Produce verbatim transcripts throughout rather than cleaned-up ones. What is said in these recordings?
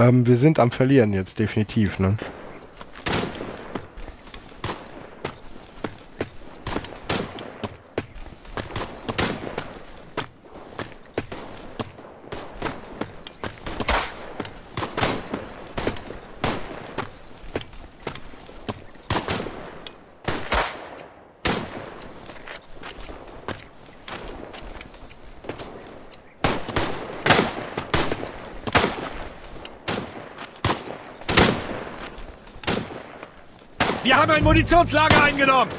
Ähm, wir sind am Verlieren jetzt, definitiv, ne? Wir haben ein Munitionslager eingenommen!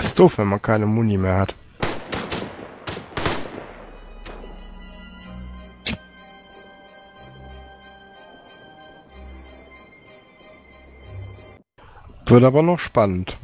Ist doof, wenn man keine Muni mehr hat. Wird aber noch spannend.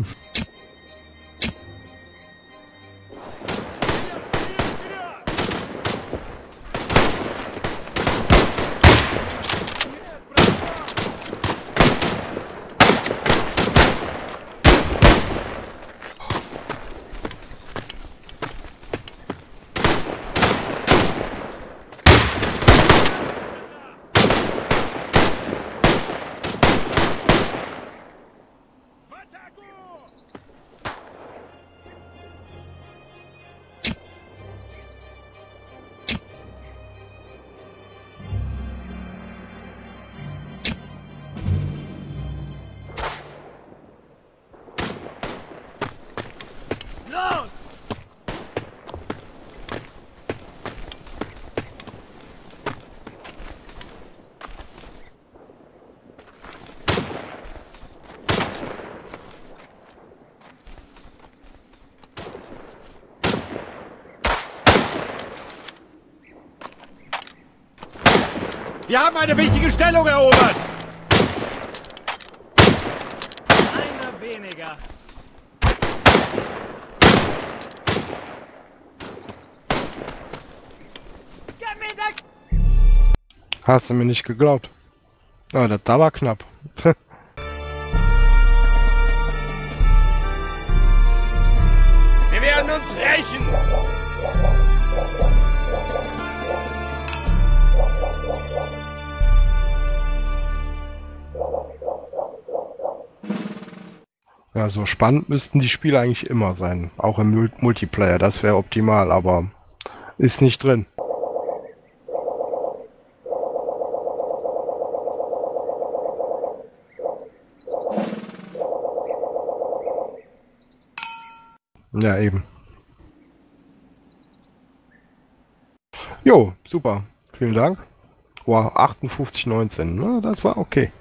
Wir haben eine wichtige Stellung erobert! Einer weniger. Hast du mir nicht geglaubt? Na, das da war knapp. Wir werden uns rächen! Ja, so spannend müssten die Spiele eigentlich immer sein, auch im Multiplayer, das wäre optimal, aber ist nicht drin. Ja, eben. Jo, super, vielen Dank. Wow, achtundfünfzig neunzehn, ne? Das war okay.